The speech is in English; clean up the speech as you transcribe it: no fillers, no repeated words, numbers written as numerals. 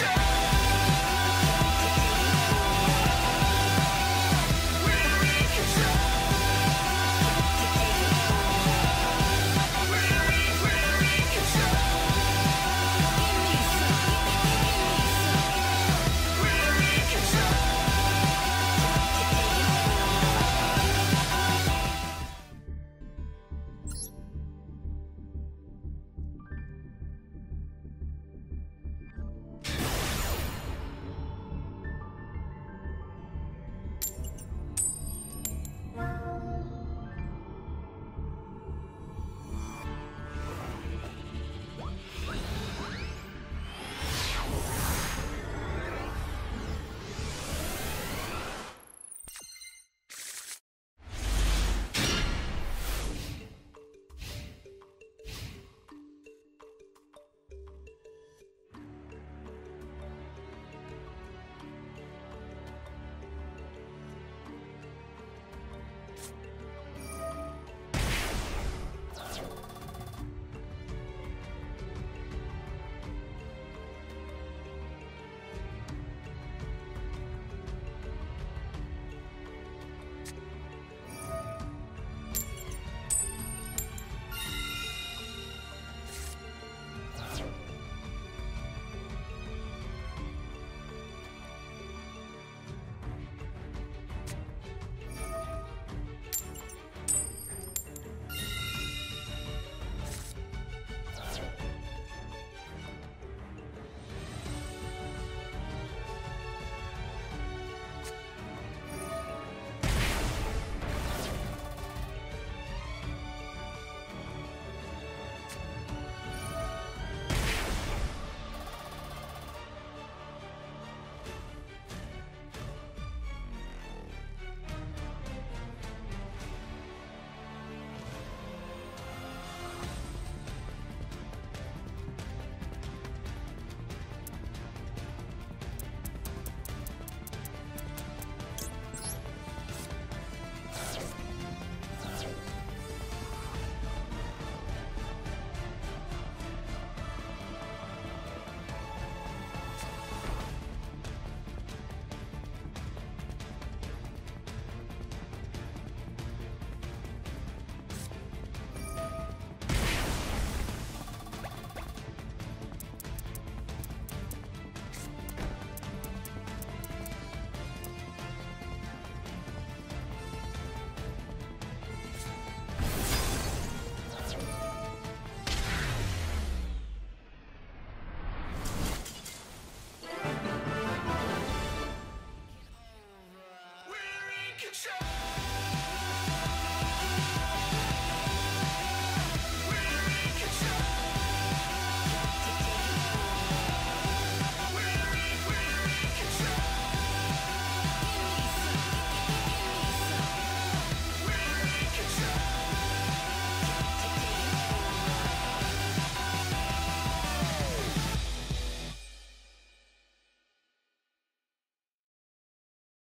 Revolution.